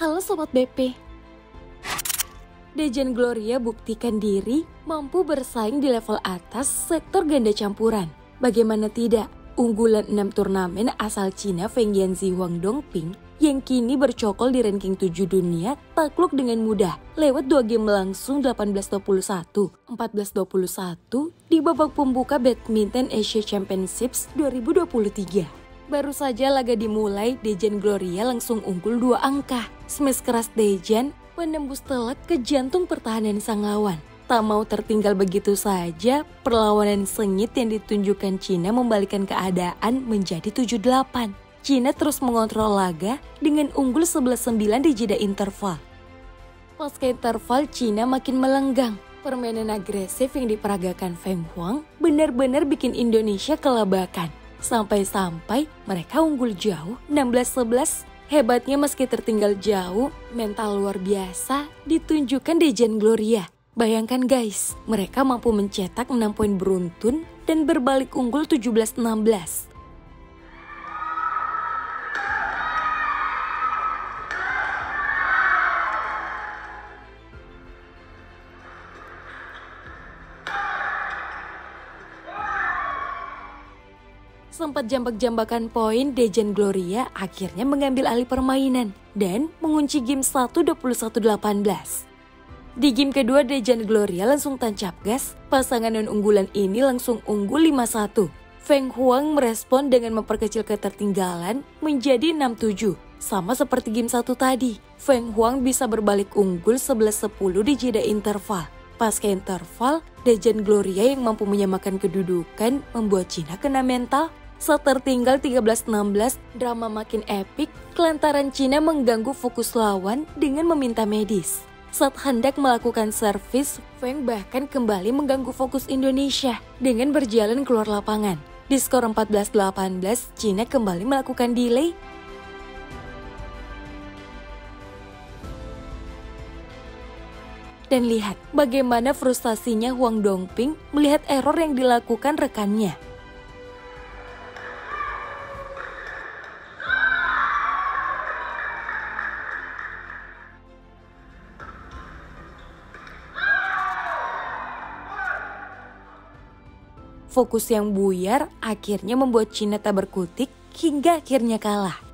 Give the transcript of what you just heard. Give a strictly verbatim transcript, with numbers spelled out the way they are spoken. Halo Sobat B P. Dejan Gloria buktikan diri mampu bersaing di level atas sektor ganda campuran. Bagaimana tidak, unggulan enam turnamen asal Cina Feng Jianzi Huang Dongping yang kini bercokol di ranking tujuh dunia takluk dengan mudah lewat dua game langsung delapan belas dua puluh satu, empat belas dua puluh satu di babak pembuka Badminton Asia Championships dua ribu dua puluh tiga. Baru saja laga dimulai, Dejan Gloria langsung unggul dua angka. Smash keras Dejan menembus telak ke jantung pertahanan sang lawan. Tak mau tertinggal begitu saja, perlawanan sengit yang ditunjukkan Cina membalikkan keadaan menjadi tujuh delapan. Cina terus mengontrol laga dengan unggul sebelas sembilan di jeda interval. Pasca interval, Cina makin melenggang. Permainan agresif yang diperagakan Feng Huang benar-benar bikin Indonesia kelabakan. Sampai-sampai mereka unggul jauh enam belas sebelas. Hebatnya meski tertinggal jauh, mental luar biasa ditunjukkan Dejan Gloria. Bayangkan guys, mereka mampu mencetak enam poin beruntun dan berbalik unggul tujuh belas enam belas. Sempat jambak-jambakan poin, Dejan Gloria akhirnya mengambil alih permainan dan mengunci game satu dua puluh satu delapan belas. Di game kedua, Dejan Gloria langsung tancap gas. Pasangan non-unggulan ini langsung unggul lima satu. Feng Huang merespon dengan memperkecil ketertinggalan menjadi enam tujuh. Sama seperti game satu tadi, Feng Huang bisa berbalik unggul sebelas sepuluh di jeda interval. Pasca interval, Dejan Gloria yang mampu menyamakan kedudukan membuat Cina kena mental. Saat tertinggal tiga belas enam belas, drama makin epik kelantaran Cina mengganggu fokus lawan dengan meminta medis. Saat hendak melakukan servis, Feng bahkan kembali mengganggu fokus Indonesia dengan berjalan keluar lapangan. Di skor empat belas delapan belas, Cina kembali melakukan delay. Dan lihat bagaimana frustasinya Huang Dongping melihat error yang dilakukan rekannya. Fokus yang buyar akhirnya membuat Cina tak berkutik hingga akhirnya kalah.